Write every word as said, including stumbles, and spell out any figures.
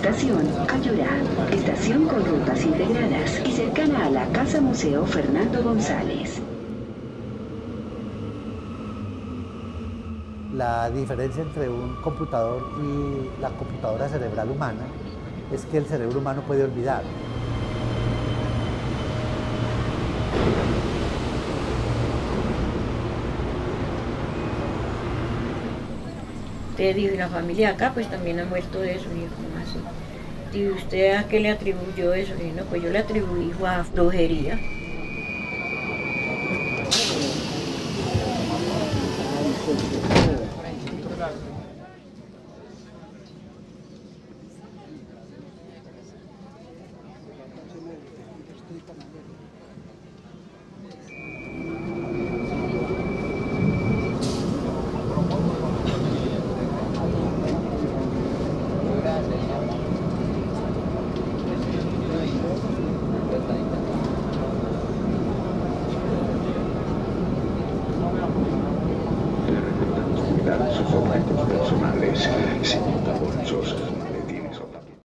estación Ayurá, estación con rutas integradas y cercana a la Casa Museo Fernando González. La diferencia entre un computador y la computadora cerebral humana es que el cerebro humano puede olvidar. Usted dijo, la familia acá pues también ha muerto de eso, y yo, ¿cómo así? ¿Y usted a qué le atribuyó eso? Y yo, no, pues yo le atribuí a dojería. Sus objetos personales, sin bolsos.